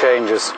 changes.